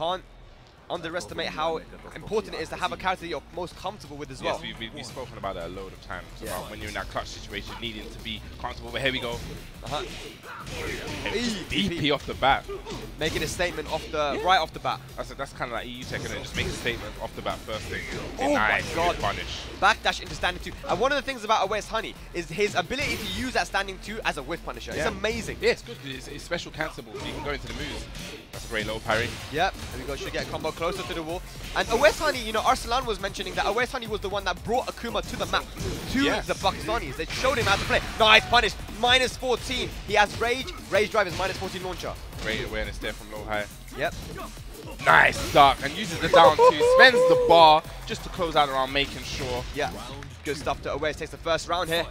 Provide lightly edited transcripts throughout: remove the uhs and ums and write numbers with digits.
can't underestimate how important it is to have a character that you're most comfortable with as well. Yes, we've spoken about that a load of times, about when you're in that clutch situation, needing to be comfortable. But here we go. DP off the bat. Making a statement off the right off the bat. That's kind of like EU Tekken, and just make a statement off the bat first thing. Oh my God. Punish. Backdash into standing two. And one of the things about Awais Honey is his ability to use that standing two as a whiff punisher. It's amazing. Yeah, it's good. It's special cancelable, so you can go into the moves. That's a great little parry. Yep. There we go. Should get a combo closer to the wall. And Awais Honey, you know, Arslan was mentioning that Awais Honey was the one that brought Akuma to the map, to the Pakistanis. They showed him how to play. Nice punish. Minus 14. He has Rage. Rage Drive is minus 14 launcher. Great awareness there from Lowhigh. Yep. Nice duck, and uses the down two, spends the bar just to close out around, making sure. Yeah, good stuff to Awais. Takes the first round here.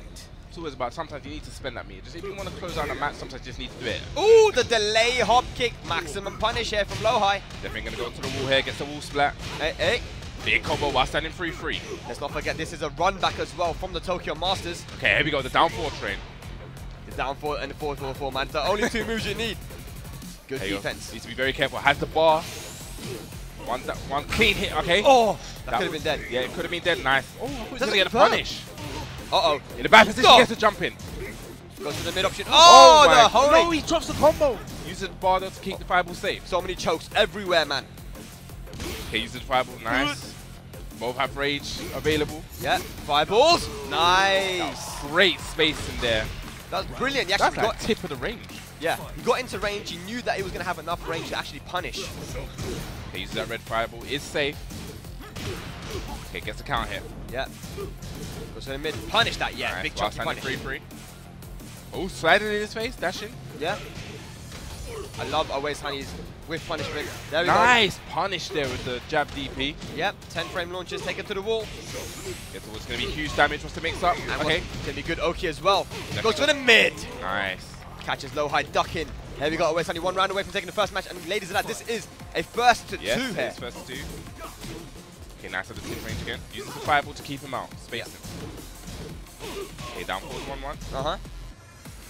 It's always about, sometimes you need to spend that meter. Just if you want to close out a match, sometimes you just need to do it. Ooh, the delay hop kick. Maximum punish here from Lowhigh. Definitely going to go to the wall here, gets the wall splat. Hey, hey. Big combo while standing 3-3. Let's not forget, this is a run back as well from the Tokyo Masters. Okay, here we go, the down four train. The down four and the 4-4-4, man. The only two moves you need. Good defense. Needs to be very careful. Has the bar. One clean hit, okay. Oh, that could have been dead. Yeah, it could have been dead. Nice. Oh, he's going to get a punish. Uh-oh. In a bad position, he gets to jump in. Goes to the mid option. Oh, the hole. No, he drops the combo. Uses the bar to keep the fireball safe. So many chokes everywhere, man. Okay, uses the fireball. Nice. Both have rage available. Yeah, fireballs. Nice. Great space in there. That's brilliant. He actually got tip of the range. Yeah, he got into range. He knew that he was going to have enough range to actually punish. Okay, uses that red fireball. Is safe. Okay, gets the count here. Yeah. Goes to the mid. Punish that. Yeah, right, big chunky punish. 3-3. Oh, sliding in his face. Dashing. Yeah. I love Awais Honey's with punishment. There we go. Nice punish there with the jab DP. Yep, 10 frame launches, take it to the wall. It's going to be huge damage. What's the mix up? And okay. It's going to be good Oki as well. Definitely. Goes to the mid. Nice. Catches Lowhigh, ducking. Here we go, Awais Honey, 1 round away from taking the first match. And ladies and lads, this is a first to two here. Yes, first to two. Okay, nice at the tip range again. Uses the fireball to keep him out. Space him. Okay, down forward 1-1.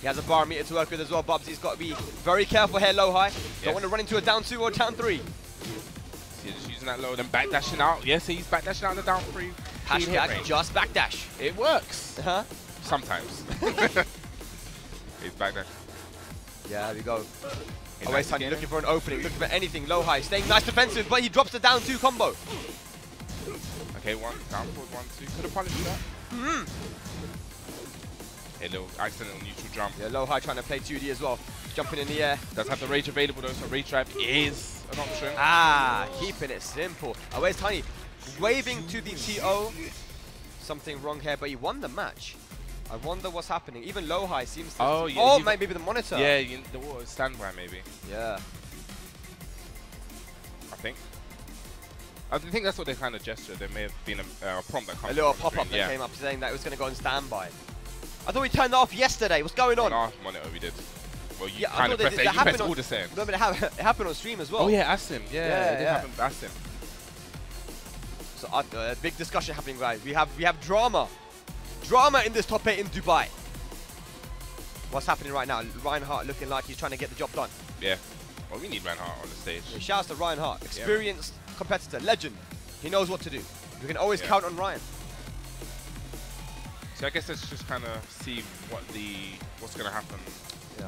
He has a bar meter to work with as well, Bubs. He's got to be very careful here, Lowhigh. Don't want to run into a down 2 or down 3. He's just using that low, then backdashing out. Yes, he's backdashing out the down 3. Hashtag just backdash. It works. Sometimes. He's backdash. Yeah, there we go. Awais Honey looking for an opening, looking for anything. Lowhigh staying nice defensive, but he drops the down 2 combo. Okay, one down forward, 1-2. Could have punished that. A little accidental neutral jump. Yeah, Lowhigh trying to play 2D as well. Jumping in the air. Does have the rage available though, so rage drive is an option. Ah, keeping it simple. Awais Honey waving to the TO. Something wrong here, but he won the match. I wonder what's happening. Even Lowhigh seems to... Oh, yeah, oh maybe the monitor. Yeah, the water standby maybe. Yeah. I think that's what they kind of gesture. There may have been a prompt that comes. A little pop-up that came up saying that it was going to go on standby. I thought we turned that off yesterday. What's going on? Off monitor, we did. Well, you kind of pressed it. You pressed all the same. No, but it happened on stream as well. Oh yeah, Asim. Yeah, it did happen with Asim. So a big discussion happening, guys. We have drama, in this top 8 in Dubai. What's happening right now? Reinhardt looking like he's trying to get the job done. Yeah. Well, we need Reinhardt on the stage. Yeah, shouts to Reinhardt, experienced competitor, legend. He knows what to do. You can always count on Ryan. So I guess let's just kind of see what's going to happen. Yeah.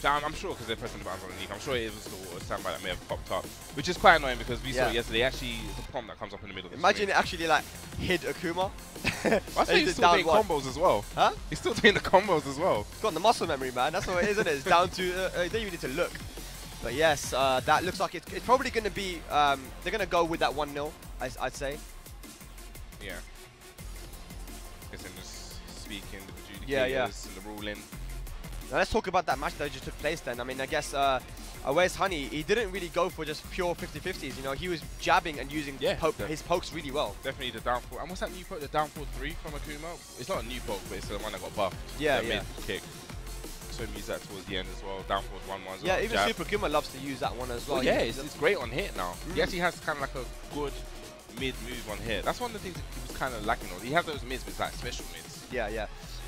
So I'm sure because they're pressing the buttons on the leak, I'm sure it was the water standby that may have popped up, which is quite annoying because we saw it yesterday. Actually, it's a prompt that comes up in the middle. Imagine it actually like hid Akuma. I think he's still doing combos as well. Huh? He's still doing the combos as well. He's got the muscle memory, man. That's what it is, isn't it? It's down to. Don't even need to look. But yes, that looks like it's probably going to be. They're going to go with that 1-0. I'd say. Yeah. And just speaking with the judicators and the ruling. Now let's talk about that match that just took place then. I mean, I guess Awais Honey, he didn't really go for just pure 50-50s. You know, he was jabbing and using his pokes really well. Definitely the downfall. And what's that new poke? The downfall 3 from Akuma? It's not a new poke, but it's the one that got buffed. Yeah, yeah. Mid-kick. So he used that towards the end as well. Downfall 1-1 as well. Yeah, even Super Akuma loves to use that one as well. Oh, yeah, it's great on hit now. He actually has kind of like a good... mid move on here. That's one of the things that he was kind of lacking on. He had those mids, but it's like special mids. Yeah, yeah.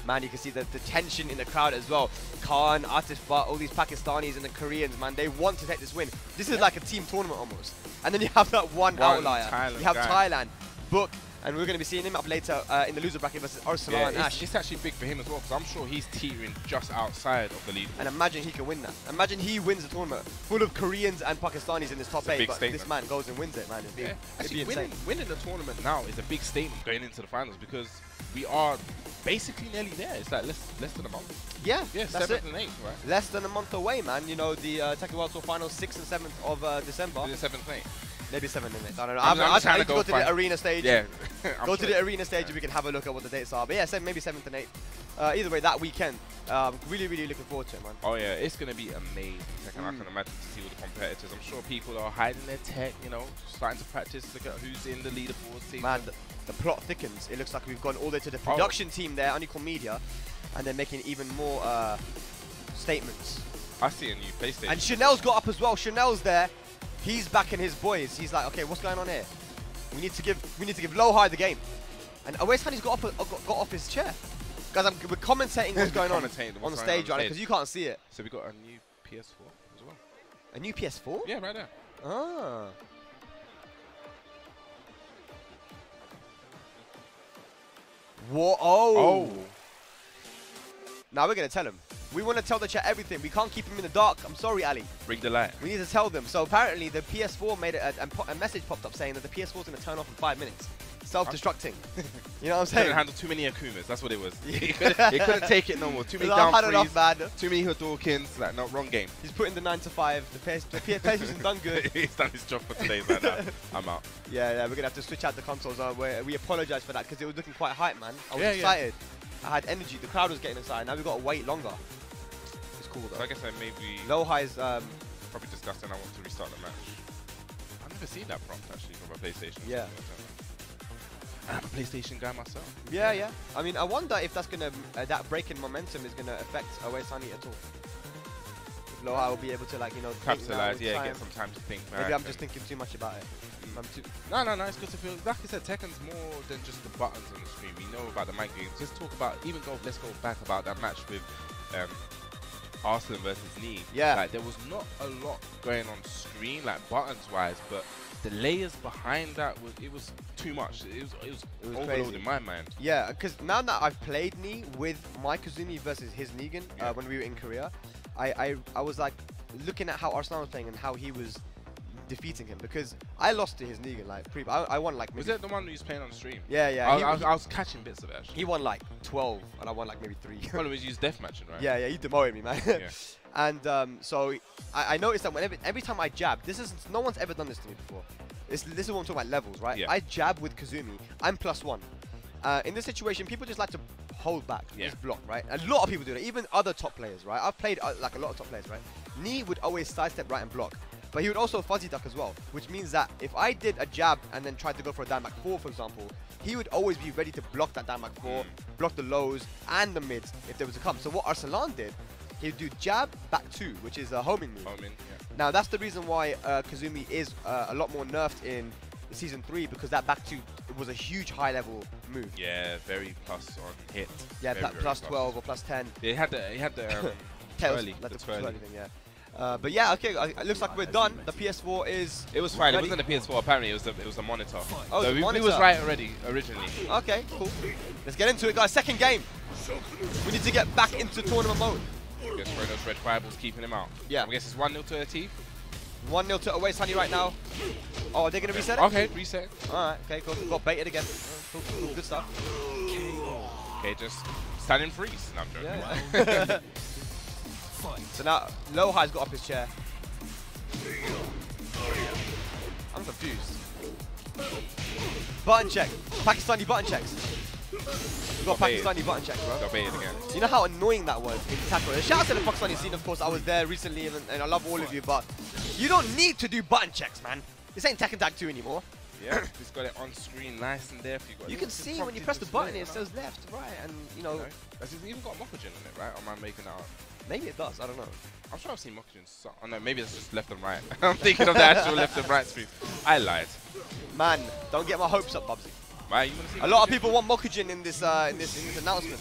man, you can see the tension in the crowd as well. Khan, Atif Butt, all these Pakistanis and the Koreans, man, they want to take this win. This is like a team tournament almost. And then you have that one outlier. Thailand, you have Thailand, Book, and we're going to be seeing him up later in the loser bracket versus Arslan and Ash. It's actually big for him as well, because I'm sure he's teetering just outside of the lead. And imagine he can win that. Imagine he wins the tournament full of Koreans and Pakistanis in this top 8, but statement. This man goes and wins it, man. It'd be insane. Winning the tournament now is a big statement going into the finals, because we are basically nearly there. It's like less than a month. Yeah, that's 7th and 8th, right? Less than a month away, man. You know, the Tekken World Tour Finals, 6th and 7th of December. The 7th and 8th. Maybe 7 minutes. I don't know. I'm trying to go to the arena stage. Yeah. Go to the arena stage and we can have a look at what the dates are. But yeah, maybe 7th and 8th. Either way, that weekend. Really, really looking forward to it, man. Oh yeah, it's gonna be amazing. I can imagine to see all the competitors. I'm sure people are hiding their tech, you know, starting to practice. Look at who's in the leaderboard team. Man, the plot thickens. It looks like we've gone all the way to the production team there, Unequal Media, and they're making even more statements. I see a new PlayStation. And Chanel's got up as well. Chanel's there. He's backing his boys. He's like, okay, what's going on here? We need to give Lowhigh the game. And Awais Honey's got off his chair. Guys, we're commentating what's going on the stage, right? Because you can't see it. So we got a new PS4 as well. A new PS4? Yeah, right there. Ah. Whoa! Oh. Now we're gonna tell him. We want to tell the chat everything. We can't keep him in the dark. I'm sorry, Ali. Bring the light. We need to tell them. So apparently the PS4 made a message popped up saying that the PS4 is going to turn off in 5 minutes. Self-destructing. You know what I'm saying? Couldn't handle too many Akumas. That's what it was. He couldn't take it no more. Too many down threes, too many Hadorkins. Like, no, wrong game. He's putting the 9 to 5. The PlayStation's done good. He's done his job for today. Like that. I'm out. Yeah, we're going to have to switch out the consoles. We apologize for that because it was looking quite hype, man. I was excited. I had energy. The crowd was getting excited. Now we've got to wait longer. It's cool though. So I guess I maybe Lowhigh's probably disgusting. I want to restart the match. I've never seen that prompt actually from a PlayStation. Yeah. I'm a PlayStation guy myself. Yeah. I mean, I wonder if that's gonna that break in momentum is gonna affect Awais Honey at all. If Lowhigh will be able to, like, you know, capitalize. Yeah, get some time to think. Maybe I'm just thinking too much about it. No, it's good to feel. Like I said, Tekken's more than just the buttons on the screen. We know about the mind games. Let's talk about, let's go back about that match with Arslan versus Knee. Yeah. Like, there was not a lot going on screen, like buttons-wise, but the layers behind that, it was too much. It was overloaded in my mind. Yeah, because now that I've played Knee with my Kazumi versus his Negan when we were in Korea, I was like looking at how Arslan was playing and how he was defeating him, because I lost to his Negan, like, I won like maybe... Was that the one who was playing on stream? Yeah. I was catching bits of it, actually. He won like 12 and I won like maybe 3. Well, it was used deathmatching, right? Yeah, you demoted me, man. Yeah. And so I noticed that whenever, every time I jab, no one's ever done this to me before. This is what I'm talking about, levels, right? Yeah. I jab with Kazumi, I'm +1. In this situation, people just like to hold back, just block, right? A lot of people do that, even other top players, right? I've played like a lot of top players, right? Knee would always sidestep right and block. But he would also fuzzy duck as well, which means that if I did a jab and then tried to go for a down back 4, for example, he would always be ready to block that down back 4, block the lows and the mids if there was a come. So what Arslan did, he'd do jab back 2, which is a homing move. Now that's the reason why Kazumi is a lot more nerfed in Season 3, because that back 2 was a huge high level move. Yeah, very plus on hit. Yeah, +12 or +10. He had the twirly. But yeah, okay, it looks like we're done. The PS4 is... It was fine. It wasn't the PS4, apparently. It was a monitor. Oh, so it was right already, originally. Okay, cool. Let's get into it, guys. Second game. We need to get back into tournament mode. I guess those red fireballs keeping him out. Yeah. I guess it's 1-0 to Atif. 1-0 to Awais Honey right now. Oh, are they going to reset it? Okay, reset. All right, okay, cool. Got baited again. Cool, good stuff. Okay, just stand and freeze. No, I'm joking. Yeah. So now Lowhigh's got up his chair. I'm confused. Button check. Pakistani button checks. We got Pakistani button check, bro. Got baited again. You know how annoying that was in tackle. Shout out to the Pakistani scene, of course. I was there recently, and I love all of you, but you don't need to do button checks, man. This ain't Tekken Tag 2 anymore. Yeah, he's got it on screen nice and there for you. You can see when you press the button, it says left, right, and you know. It's even got Mokujin in it, right? Or am I making that up? Maybe it does, I don't know. I'm sure I've seen Mokujin. Oh no, maybe it's just left and right. I'm thinking of the actual left and right screen. I lied. Man, don't get my hopes up, Bubsy. Right, you wanna see a lot of people want Mokujin in this announcement.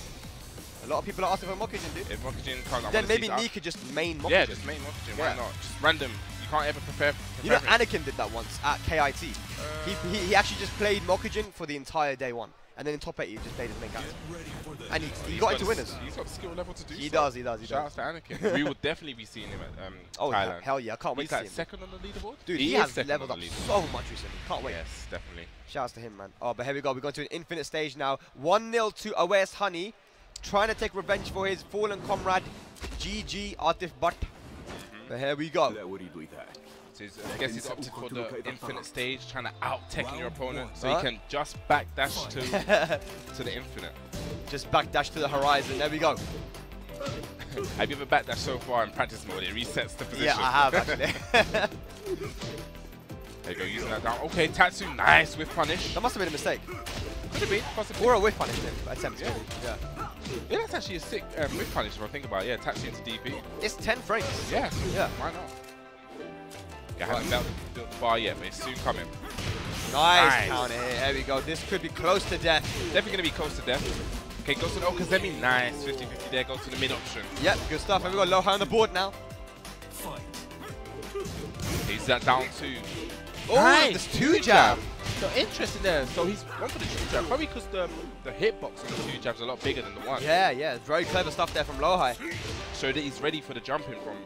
A A lot of people are asking for Mokujin, dude. If Mokujin can't get then maybe Knee could just main Mokujin. Yeah, just main Mokujin. Why not? Just random. You can't ever prepare. You know, Anakin did that once at KIT. He actually just played Mokujin for the entire day one. And then in top 8, he just played his main character. And he got into winners. He's got skill level to do so. He does. Shout out to Anakin. We will definitely be seeing him at Thailand. Hell yeah, I can't wait to see him. He's second on the leaderboard? Dude, he has leveled up so much recently. Can't wait. Yes, definitely. Shout out to him, man. Oh, but here we go. We're going to an infinite stage now. 1-0 to Awais Honey. Trying to take revenge for his fallen comrade, GG Atif Butt. But here we go. I guess he's opted for the infinite stage, trying to out-Tekken your opponent, so he can just backdash to the infinite. Just backdash to the horizon, there we go. Have you ever backdashed so far in practice mode? It resets the position. Yeah, I have actually. There you go, using that down. Okay, Tatsu, nice with punish. That must have been a mistake. Could have been, possibly. Or a whiff punish attempt. Yeah. Yeah, that's actually a sick whiff punish if I think about it. Yeah, Tatsu into DP. It's 10 frames. Yeah, yeah. Why not? I haven't built the bar yet, but it's soon coming. Nice counter here. There we go. This could be close to death. Definitely going to be close to death. Okay, goes to the Okazemi. Nice. 50-50 there. Goes to the mid option. Yep, good stuff. And we've got Lowhigh on the board now. He's that down two. Oh, nice. There's two jab. So interesting there. So he's one for the two jab. Probably because the hitbox on the two jab's a lot bigger than the one. Yeah. Very clever stuff there from Lowhigh. So that he's ready for the jumping from...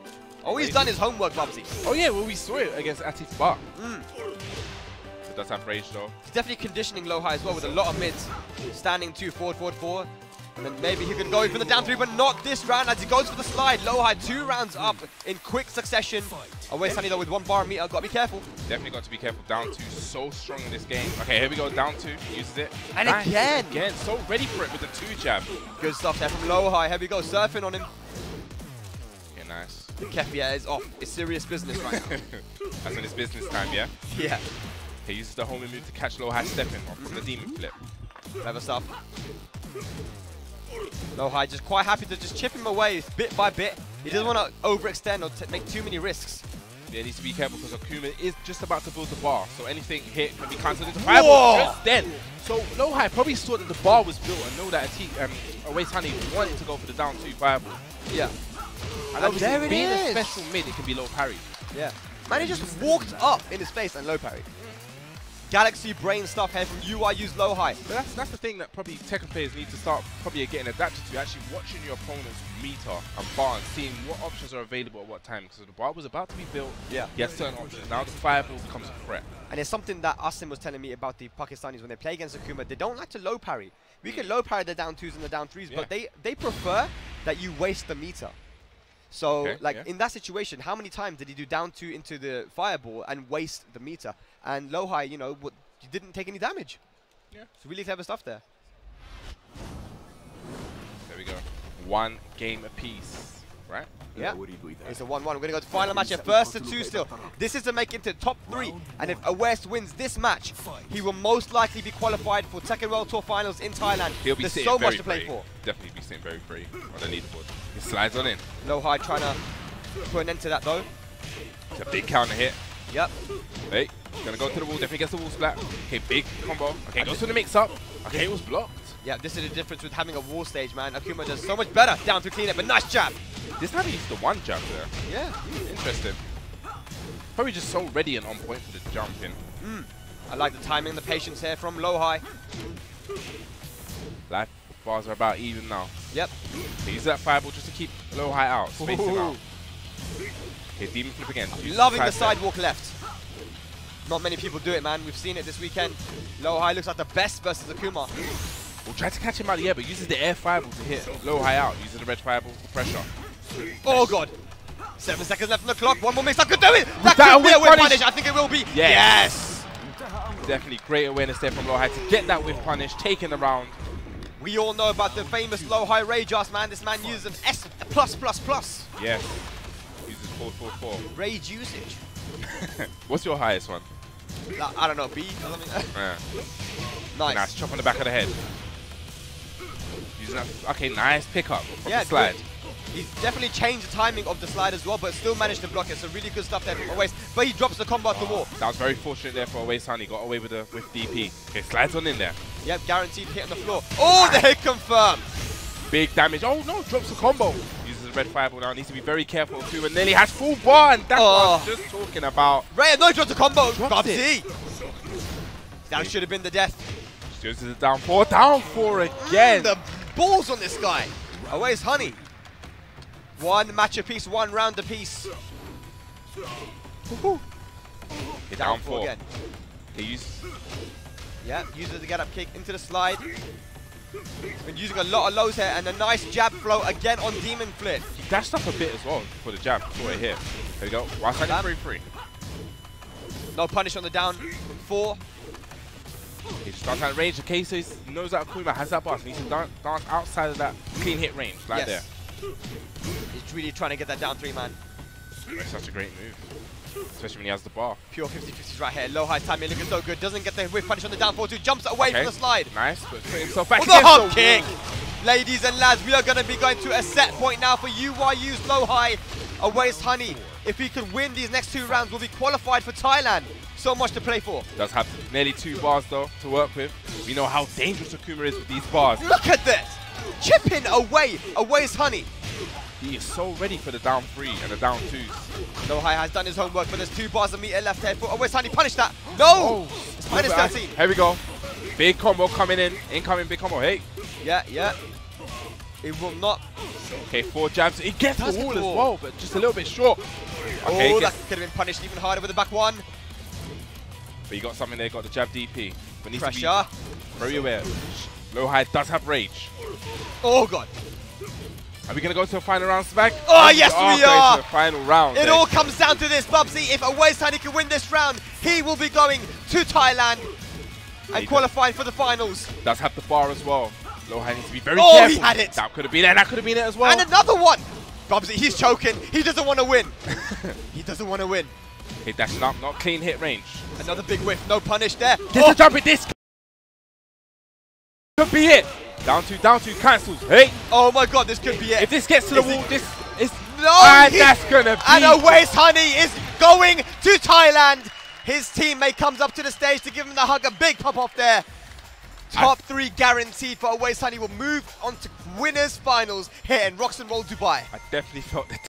Oh, he's done his homework, Bubsy. Oh yeah, well we saw it against Atif Butt. It does have rage though. He's definitely conditioning Lowhigh as well with a lot of mids. Standing 2, forward, forward, forward. And then maybe he could go for the down 3, but not this round as he goes for the slide. Lowhigh 2 rounds up in quick succession. Awais Honey though with 1 bar meter. Gotta be careful. Definitely got to be careful. Down 2 so strong in this game. Okay, here we go. Down 2 uses it. And nice. Again, so ready for it with the 2 jab. Good stuff there from Lowhigh. Here we go, surfing on him. Yeah, nice. Kefia is off. It's serious business right now. That's when it's business time, yeah? Yeah. He uses the homing move to catch Lowhigh stepping off from the demon flip. Clever stuff. Lowhigh just quite happy to just chip him away bit by bit. He doesn't want to overextend or make too many risks. Yeah, needs to be careful because Akuma is just about to build the bar. So anything hit can be cancelled into fireball just then. So Lowhigh probably saw that the bar was built and know that Awais Honey wanted to go for the down 2 fireball. Yeah. And there it being is. A special mid, it can be low parry. Yeah. Man, he just walked up in his face and low parry. Galaxy brain stuff here from UYU's Lowhigh. But that's the thing that probably Tekken players need to start probably getting adapted to, actually watching your opponent's meter and bar and seeing what options are available at what time. Because the bar was about to be built. Yeah. He has certain options. Now the fireball becomes a threat. And it's something that Asim was telling me about the Pakistanis when they play against Akuma. They don't like to low parry. We can low parry the down 2s and the down 3s, but they prefer that you waste the meter. So, in that situation, how many times did he do down 2 into the fireball and waste the meter? And Lowhigh, you know, he didn't take any damage. Yeah. So really clever stuff there. There we go. 1 game apiece, right? Yeah. It's a 1-1. We're going to go to final match at 1st to 2 still. This is to make into top 3. And if Awais wins this match, he will most likely be qualified for Tekken World Tour Finals in Thailand. He'll be There's so much to play for. Definitely be sitting very free on the leaderboard. He slides on in. Lowhigh trying to put an end to that though. It's a big counter hit. Yep. Hey, gonna go to the wall, definitely gets the wall splat. Okay, big combo. Okay, goes to the mix up. Okay, it was blocked. Yeah, this is the difference with having a wall stage, man. Akuma does so much better down to clean it, but nice jab. This time he used the 1 jab there. Yeah. Interesting. Probably just so ready and on point for the jumping. I like the timing and the patience here from Lowhigh. Life bars are about even now. Yep. He uses that fireball just to keep Lowhigh out, space him out. His demon flip again. Loving the sidewalk left. Not many people do it, man. We've seen it this weekend. Lowhigh looks like the best versus Akuma. We'll try to catch him out of the air, but uses the air fireball to hit Lowhigh out. Uses the red fireball for pressure. Oh god. 7 seconds left on the clock. 1 more mix. I could do it. That could be a whiff punish. I think it will be. Yes. Definitely great awareness there from Lowhigh to get that whiff punish, taking the round. We all know about the famous Lowhigh rage ass, man. This man uses an S+++. Yes. Uses 444. Rage usage. What's your highest one? Like, I don't know, B or something. Yeah. Nice chop on the back of the head. Using that, okay, nice pickup from the slide. Good. He's definitely changed the timing of the slide as well, but still managed to block it. So really good stuff there from Awais. But he drops the combo at the wall. That was very fortunate there for Awais Honey. Got away with the DP. Okay, slides on in there. Yep, guaranteed hit on the floor. Oh, the hit confirmed. Big damage. Oh no, drops a combo. Uses a red fireball now. Needs to be very careful of who, and nearly has full bar, and that's what I was just talking about. Right, no, drops a combo. That should have been the death. Just goes to the down four. Down four again. The balls on this guy. Awais Honey. One match apiece, one round apiece. Down four again. They use. Yeah, uses the get up kick into the slide. Been using a lot of lows here, and a nice jab flow again on Demon Flip. He dashed up a bit as well for the jab. Right here. There we go. Right side 3-3. No punish on the down four. He starts out of range. Okay, so he knows that Akuma has that bus. He needs to dance outside of that clean hit range, like there. He's really trying to get that down three, man. That's such a great move, especially when he has the bar. Pure 50-50s right here. Low high timing looking so good. Doesn't get the whiff punish on the down 4-2. Jumps away from the slide. Nice, but putting himself back against the wall. With the hop kick. Ladies and lads, we are going to be going to a set point now for UYU's Low High. Awais Honey. If he can win these next two rounds, we'll be qualified for Thailand. So much to play for. Does have nearly two bars though to work with. We know how dangerous Akuma is with these bars. Look at this! Chipping away, Awais Honey. He is so ready for the down three and the down twos. Lowhigh has done his homework, but there's 2 bars of meter left here for Awais Honey. Punish that! No! Oh, it's minus 13. Here we go. Big combo coming in. Incoming big combo. Hey. Yeah, yeah. It will not. Okay, 4 jabs. He gets the wall as well, but just a little bit short. Okay, oh, that could have been punished even harder with the back one. But he got something there, got the jab DP. But needs pressure. To be very aware. Lowhigh does have rage. Oh god. Are we going to go to a final round, Smack? Oh, yes, we are! To the final round. It all comes down to this, Bubsy. If Awais Honey can win this round, he will be going to Thailand and qualifying for the finals. Does have the bar as well. Lowhigh needs to be very careful. Oh, he had it! That could have been it, that could have been it as well. And another one! Bubsy, he's choking. He doesn't want to win. He doesn't want to win. Hey, that's not clean hit range. Another big whiff, no punish there. There's a jump with this. Could be it. Down two cancels. Hey! Oh my god, this could be it. If this gets to the wall, this is that's gonna be. And Awais Honey is going to Thailand. His teammate comes up to the stage to give him the hug. A big pop off there. Top 3 guaranteed for Awais Honey. Will move on to winners finals here in Roxanne Roll Dubai. I definitely felt that.